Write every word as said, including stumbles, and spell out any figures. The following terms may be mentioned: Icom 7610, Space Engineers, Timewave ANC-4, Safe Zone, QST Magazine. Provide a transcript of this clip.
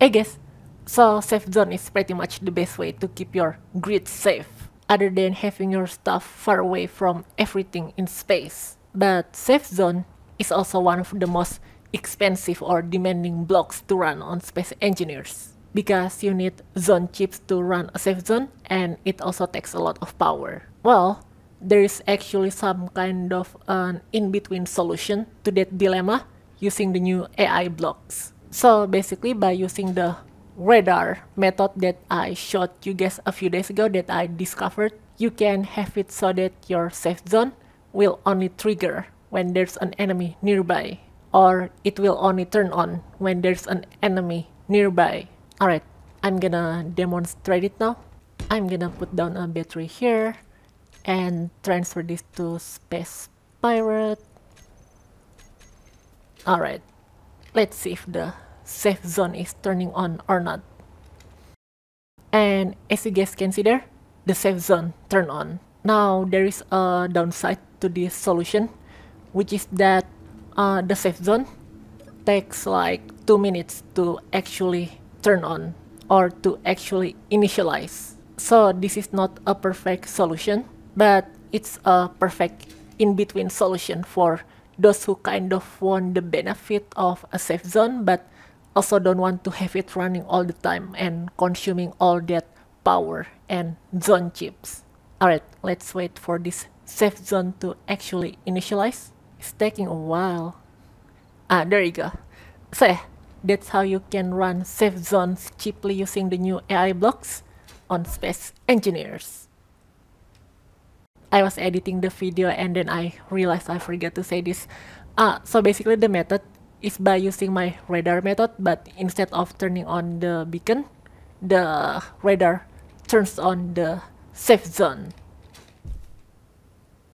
I guess. So safe zone is pretty much the best way to keep your grid safe, other than having your stuff far away from everything in space. But safe zone is also one of the most expensive or demanding blocks to run on Space Engineers, because you need zone chips to run a safe zone, and it also takes a lot of power. Well, there is actually some kind of an in-between solution to that dilemma using the new A I blocks. So basically, by using the radar method that I showed you guys a few days ago that I discovered, you can have it so that your safe zone will only trigger when there's an enemy nearby, or it will only turn on when there's an enemy nearby. Alright, I'm gonna demonstrate it now. I'm gonna put down a battery here and transfer this to Space Pirate. Alright, let's see if the safe zone is turning on or not. And as you guys can see there, the safe zone turned on. Now there is a downside to this solution, which is that uh, the safe zone takes like two minutes to actually turn on or to actually initialize. So this is not a perfect solution, but it's a perfect in-between solution for those who kind of want the benefit of a safe zone but also don't want to have it running all the time and consuming all that power and zone chips. Alright, let's wait for this safe zone to actually initialize. It's taking a while. Ah, there you go. So yeah, that's how you can run safe zones cheaply using the new A I blocks on Space Engineers. I was editing the video and then I realized I forgot to say this. Ah, so basically the method is by using my radar method, but instead of turning on the beacon, the radar turns on the safe zone.